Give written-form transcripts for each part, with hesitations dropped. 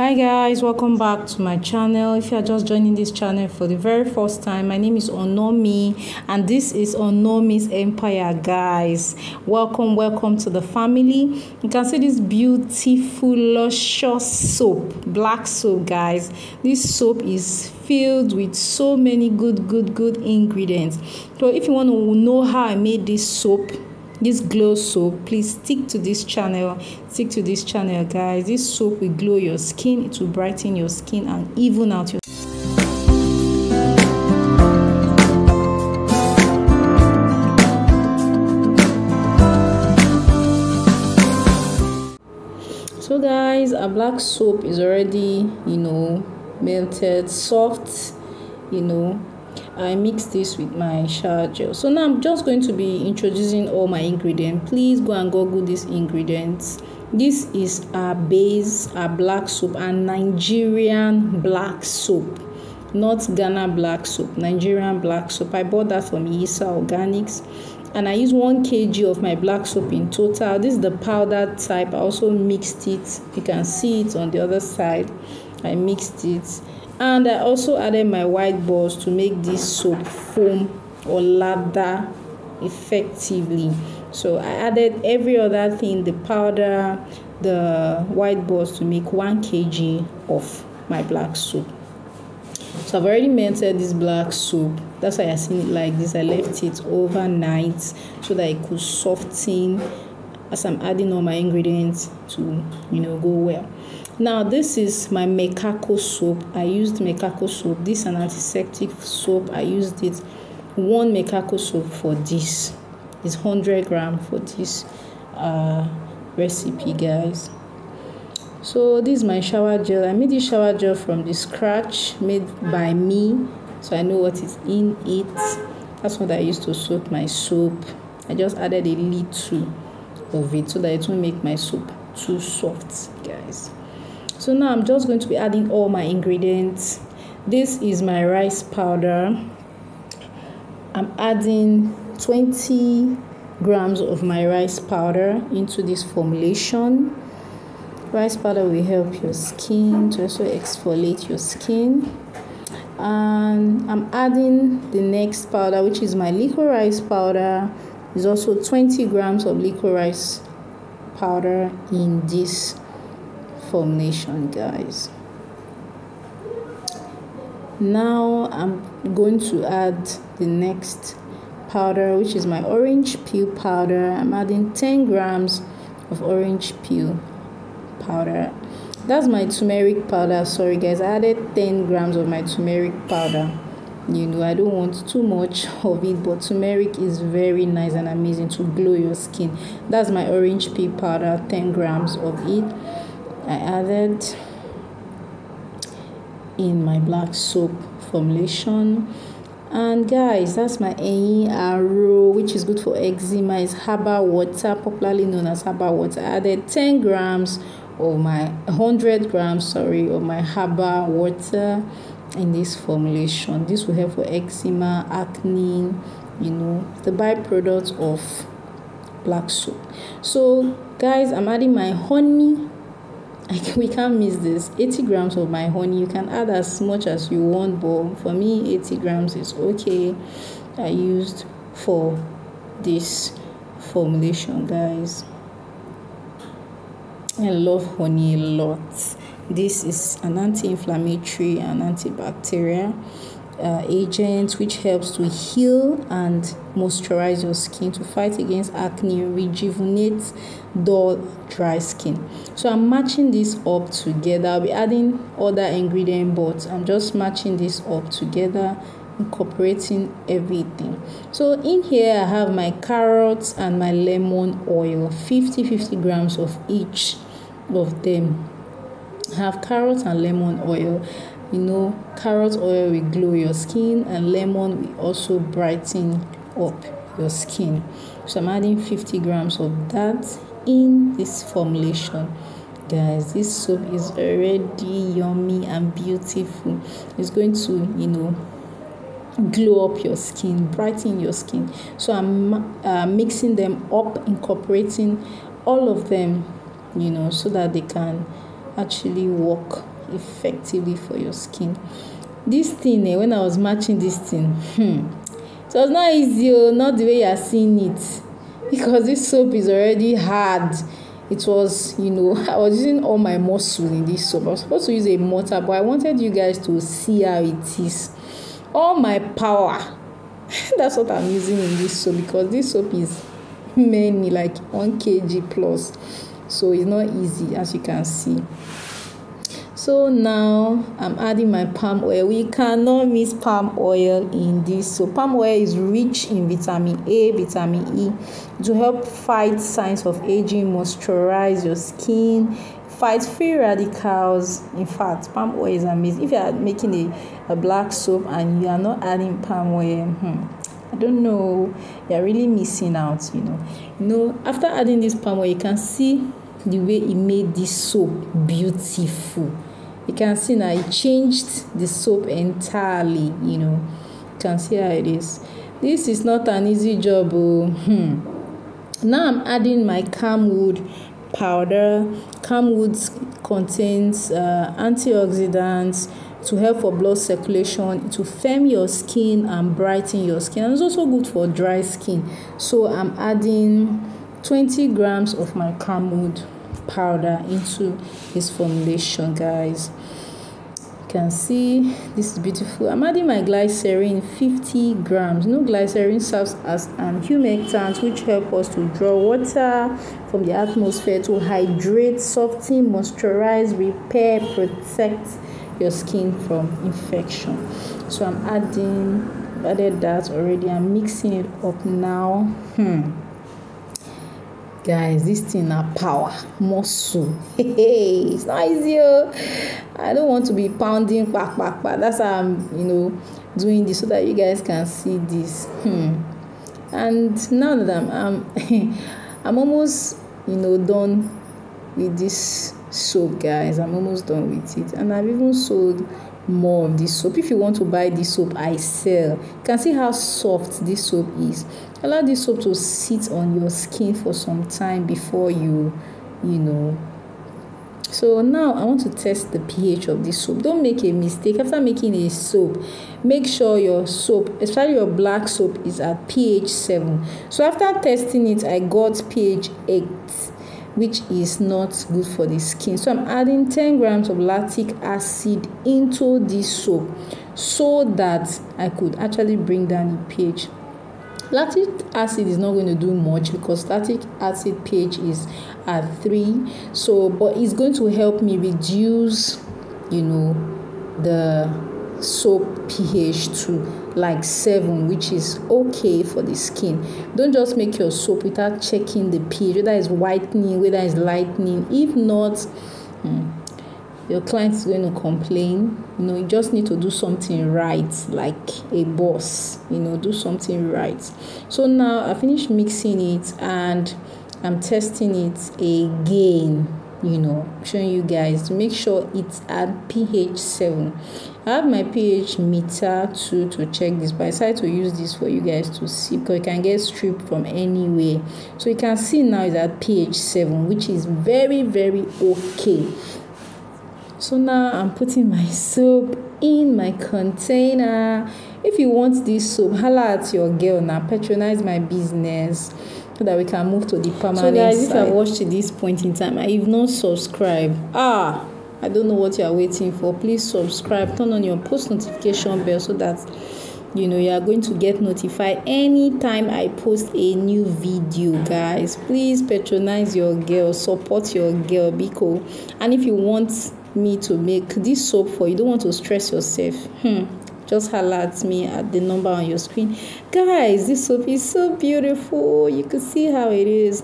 Hi guys, welcome back to my channel. If you are just joining this channel for the very first time, my name is Onomi and this is Onomi's Empire. Guys, welcome to the family. You can see this beautiful luscious soap, black soap. Guys, this soap is filled with so many good ingredients. So if you want to know how I made this soap, this glow soap, please stick to this channel guys. This soap will glow your skin, it will brighten your skin and even out your So guys, our black soap is already melted, soft. I mixed this with my shower gel. So now I'm just going to be introducing all my ingredients. Please go and google these ingredients. This is our base, our black soap, and Nigerian black soap, not Ghana black soap, Nigerian black soap. I bought that from Yisa Organics and I used 1 kg of my black soap in total. This is the powdered type. I also mixed it. You can see it on the other side. I mixed it. And I also added my white balls to make this soap foam or lather effectively. So I added every other thing, the powder, the white balls, to make 1 kg of my black soap. So I've already melted this black soap. That's why I seen it like this. I left it overnight so that it could soften as I'm adding all my ingredients to go well. Now this is my Mekako soap. I used Mekako soap. This is an antiseptic soap. I used it. 1 Mekako soap for this. It's 100 grams for this recipe, guys. So this is my shower gel. I made this shower gel from the scratch, made by me, so I know what is in it. That's what I used to soak my soap. I just added a little of it so that it won't make my soap too soft, guys. So now I'm just going to be adding all my ingredients. This is my rice powder. I'm adding 20 grams of my rice powder into this formulation. Rice powder will help your skin to also exfoliate your skin. And I'm adding the next powder, which is my liquid rice powder. There's also 20 grams of liquid rice powder in this formulation, guys. Now I'm going to add the next powder, which is my orange peel powder. I'm adding 10 grams of orange peel powder. That's my turmeric powder. Sorry guys, I added 10 grams of my turmeric powder. I don't want too much of it, but turmeric is very nice and amazing to glow your skin. That's my orange peel powder, 10 grams of it. I added in my black soap formulation. And guys, that's my Eyin Aro, which is good for eczema. It's herbal water, popularly known as herbal water. I added 100 grams of my herbal water in this formulation. This will help for eczema, acne, the byproduct of black soap. So guys, I'm adding my honey. We can't miss this. 80 grams of my honey. You can add as much as you want, but for me 80 grams is okay. I used for this formulation, guys. I love honey a lot. This is an anti-inflammatory and antibacterial agent, which helps to heal and moisturize your skin, to fight against acne, rejuvenate dull, dry skin. So I'm matching this up together. I'll be adding other ingredients, but I'm just matching this up together, incorporating everything. So in here I have my carrots and my lemon oil, 50 grams of each of them. I have carrots and lemon oil. Carrot oil will glow your skin and lemon will also brighten up your skin. So I'm adding 50 grams of that in this formulation. Guys, this soap is already yummy and beautiful. It's going to glow up your skin, brighten your skin. So I'm mixing them up, incorporating all of them, so that they can actually work effectively for your skin. This thing, when I was matching this thing, it was not easy, not the way you are seeing it, because this soap is already hard. It was, I was using all my muscle in this soap. I was supposed to use a mortar, but I wanted you guys to see how it is. All my power. That's what I'm using in this soap, because this soap is many, like 1 kg plus. So it's not easy, as you can see. So now I'm adding my palm oil. We cannot miss palm oil in this. So palm oil is rich in vitamin A, vitamin E, to help fight signs of aging, moisturize your skin, fight free radicals. In fact, palm oil is amazing. If you are making a black soap and you are not adding palm oil, I don't know, you're really missing out, After adding this palm oil, you can see the way it made this soap beautiful. You can see now it changed the soap entirely, You can see how it is. This is not an easy job. Now I'm adding my camwood powder. Camwood contains antioxidants to help for blood circulation, to firm your skin and brighten your skin, and it's also good for dry skin. So I'm adding 20 grams of my camwood powder into this formulation, guys. You can see this is beautiful. I'm adding my glycerin, 50 grams. Glycerin serves as an humectant, which helps us to draw water from the atmosphere to hydrate, soften, moisturize, repair, protect your skin from infection. So I'm added that already. I'm mixing it up now. Guys, this thing are power, muscle. Hey, it's not easy. I don't want to be pounding back. That's how I'm, doing this so that you guys can see this. And now that I'm almost, done with this soap, guys. I'm almost done with it, and I've even sold more of this soap. If you want to buy this soap, I sell. You can see how soft this soap is. Allow this soap to sit on your skin for some time before you. So now I want to test the pH of this soap. Don't make a mistake after making a soap. Make sure your soap, especially your black soap, is at pH 7. So after testing it, I got pH 8. Which is not good for the skin. So I'm adding 10 grams of lactic acid into this soap so that I could actually bring down the pH. Lactic acid is not going to do much because lactic acid pH is at 3. So, but it's going to help me reduce, the soap pH to like 7, which is okay for the skin. Don't just make your soap without checking the pH, whether it's whitening, whether it's lightening. If not, your client is going to complain. You just need to do something right, like a boss. Do something right. So now I finished mixing it and I'm testing it again. Showing you guys to make sure it's at pH 7. I have my pH meter too to check this, but I decided to use this for you guys to see because you can get stripped from anywhere. So you can see now it's at pH 7, which is very, very okay. So now I'm putting my soap in my container. If you want this soap, holla at your girl now. Patronize my business. So that we can move to the permanent side. So guys, if you have watched to this point in time and you've not subscribed, I don't know what you are waiting for. Please subscribe, turn on your post notification bell so that you are going to get notified anytime I post a new video, guys. Please patronize your girl, support your girl, Biko. And if you want me to make this soap for you, don't want to stress yourself. Just holler at me at the number on your screen. Guys, this soap is so beautiful. You can see how it is.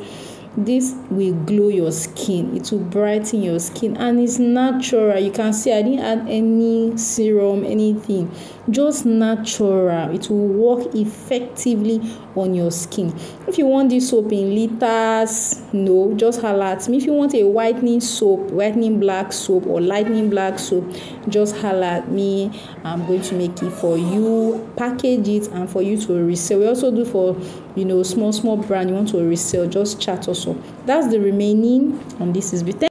This will glow your skin. It will brighten your skin. And it's natural. You can see I didn't add any serum, anything. Just natural. It will work effectively on your skin. If you want this soap in liters, just holler at me. If you want a whitening soap, whitening black soap or lightening black soap, just holler at me. I'm going to make it for you, package it, and for you to resell. We also do for small brand you want to resell, just chat us up. That's the remaining, and this is